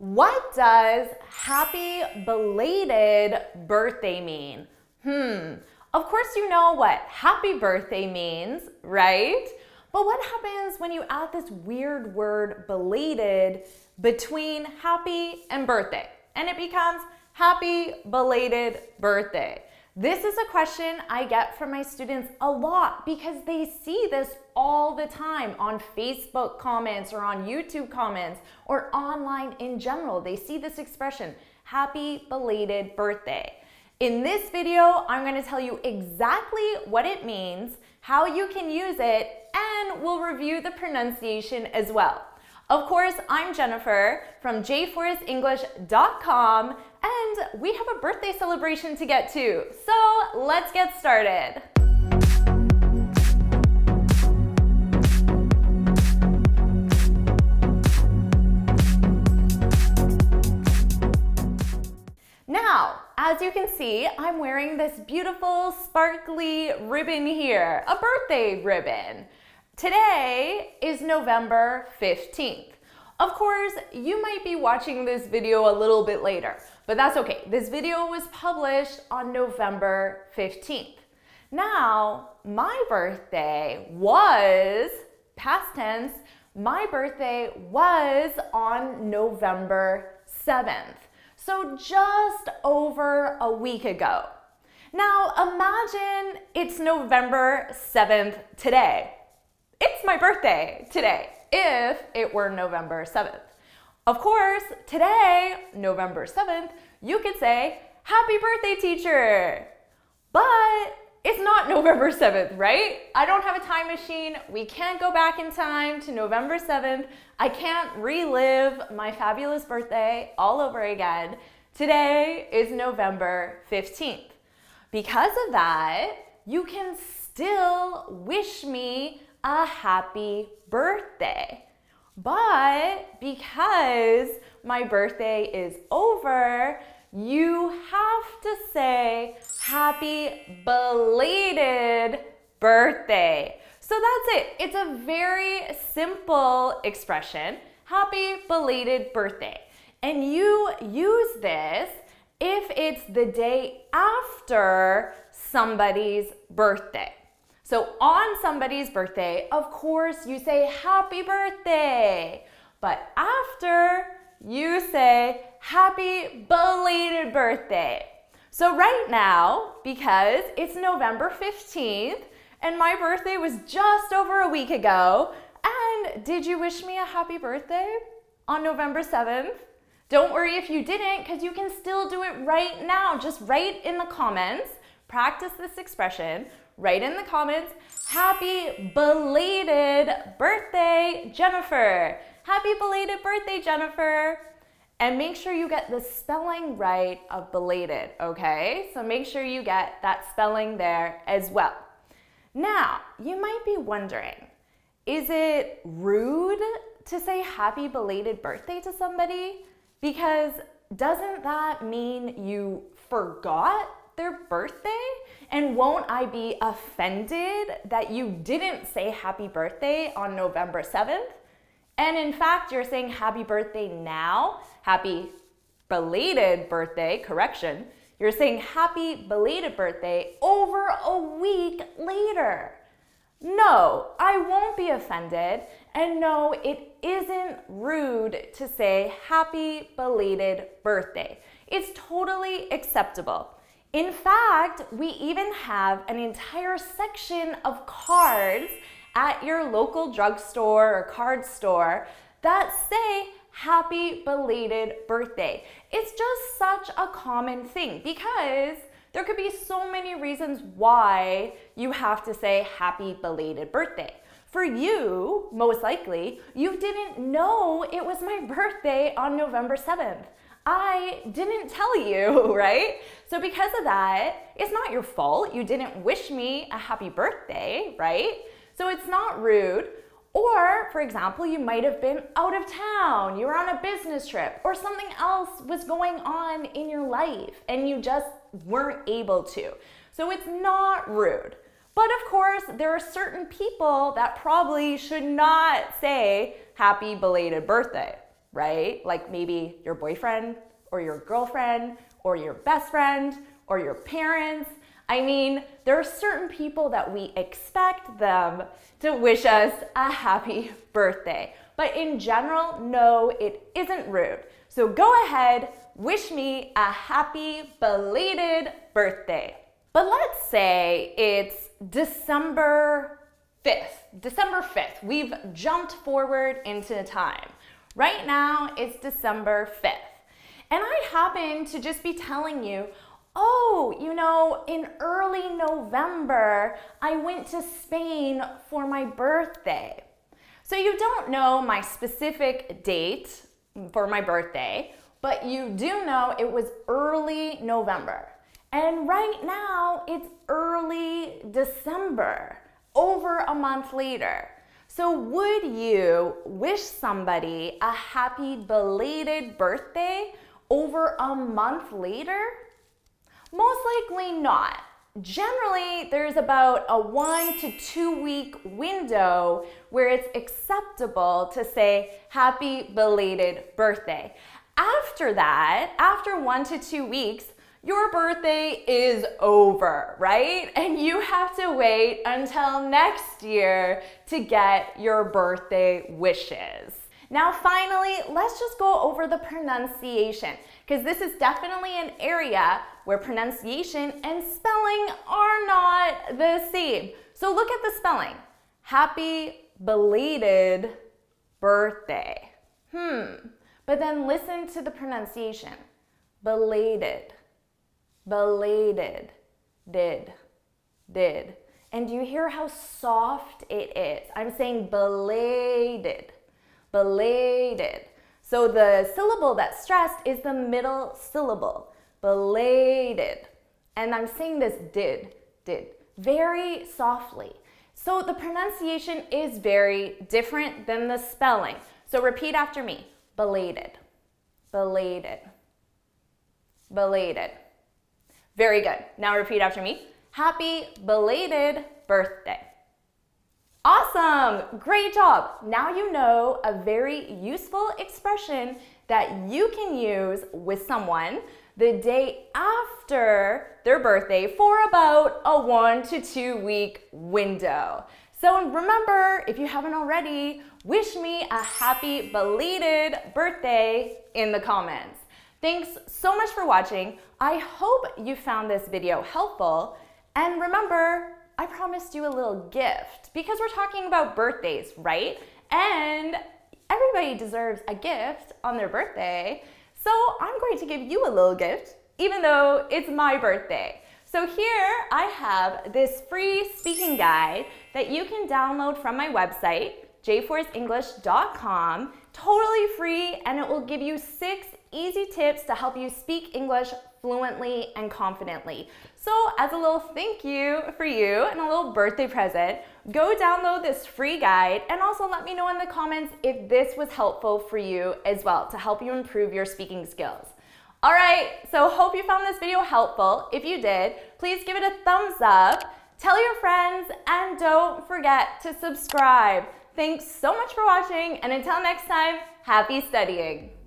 What does happy belated birthday mean? Of course you know what happy birthday means, right? But what happens when you add this weird word belated between happy and birthday? And it becomes happy belated birthday. This is a question I get from my students a lot because they see this all the time on Facebook comments or on YouTube comments or online in general. They see this expression, happy belated birthday. In this video, I'm going to tell you exactly what it means, how you can use it, and we'll review the pronunciation as well. Of course, I'm Jennifer from jforrestenglish.com, and we have a birthday celebration to get to, so let's get started. Now, as you can see, I'm wearing this beautiful sparkly ribbon here, a birthday ribbon. Today is November 15th. Of course, you might be watching this video a little bit later, but that's okay. This video was published on November 15th. Now, my birthday was, past tense, my birthday was on November 7th. So just over a week ago. Now, imagine it's November 7th today. It's my birthday today, if it were November 7th. Of course, today, November 7th, you could say, happy birthday, teacher. But it's not November 7th, right? I don't have a time machine. We can't go back in time to November 7th. I can't relive my fabulous birthday all over again. Today is November 15th. Because of that, you can still wish me a happy birthday. But because my birthday is over, you have to say happy belated birthday. So that's it. It's a very simple expression, happy belated birthday. And you use this if it's the day after somebody's birthday. So on somebody's birthday, of course, you say happy birthday, but after you say happy belated birthday. So right now, because it's November 15th and my birthday was just over a week ago, and did you wish me a happy birthday on November 7th? Don't worry if you didn't, because you can still do it right now. Just write in the comments, practice this expression, write in the comments, happy belated birthday, Jennifer. Happy belated birthday, Jennifer. And make sure you get the spelling right of belated, okay? So make sure you get that spelling there as well. Now, you might be wondering, is it rude to say happy belated birthday to somebody? Because doesn't that mean you forgot their birthday? And won't I be offended that you didn't say happy birthday on November 7th? And in fact, you're saying happy birthday now, happy belated birthday, correction. You're saying happy belated birthday over a week later. No, I won't be offended. And no, it isn't rude to say happy belated birthday. It's totally acceptable. In fact, we even have an entire section of cards at your local drugstore or card store that say happy belated birthday. It's just such a common thing because there could be so many reasons why you have to say happy belated birthday. For you, most likely, you didn't know it was my birthday on November 7th. I didn't tell you, right? So because of that, it's not your fault. You didn't wish me a happy birthday, right? So it's not rude. Or, for example, you might have been out of town, you were on a business trip, or something else was going on in your life and you just weren't able to. So it's not rude. But of course, there are certain people that probably should not say happy belated birthday, right? Like maybe your boyfriend or your girlfriend or your best friend or your parents. I mean, there are certain people that we expect them to wish us a happy birthday. But in general, no, it isn't rude. So go ahead, wish me a happy belated birthday. But let's say it's December 5th. December 5th, we've jumped forward into time. Right now, it's December 5th. And I happen to just be telling you, oh, you know, in early November, I went to Spain for my birthday. So you don't know my specific date for my birthday, but you do know it was early November. And right now, it's early December, over a month later. So would you wish somebody a happy belated birthday over a month later? Most likely not. Generally, there's about a 1 to 2 week window where it's acceptable to say happy belated birthday. After that, after 1 to 2 weeks, your birthday is over, right? And you have to wait until next year to get your birthday wishes. Now finally, let's just go over the pronunciation, because this is definitely an area where pronunciation and spelling are not the same. So look at the spelling. Happy belated birthday. But then listen to the pronunciation. Belated, belated, did. And do you hear how soft it is? I'm saying belated. Belated. So the syllable that's stressed is the middle syllable. Belated. And I'm saying this did, very softly. So the pronunciation is very different than the spelling. So repeat after me. Belated, belated, belated. Very good. Now repeat after me. Happy belated birthday. Awesome! Great job! Now you know a very useful expression that you can use with someone the day after their birthday for about a 1 to 2 week window. So remember, if you haven't already, wish me a happy belated birthday in the comments. Thanks so much for watching. I hope you found this video helpful, and remember, I promised you a little gift because we're talking about birthdays, right? And everybody deserves a gift on their birthday. So I'm going to give you a little gift, even though it's my birthday. So here I have this free speaking guide that you can download from my website, jforrestenglish.com, totally free, and it will give you 6 easy tips to help you speak English fluently and confidently. So as a little thank you for you and a little birthday present, go download this free guide and also let me know in the comments if this was helpful for you as well to help you improve your speaking skills. All right, so hope you found this video helpful. If you did, please give it a thumbs up, tell your friends, and don't forget to subscribe. Thanks so much for watching, and until next time, happy studying.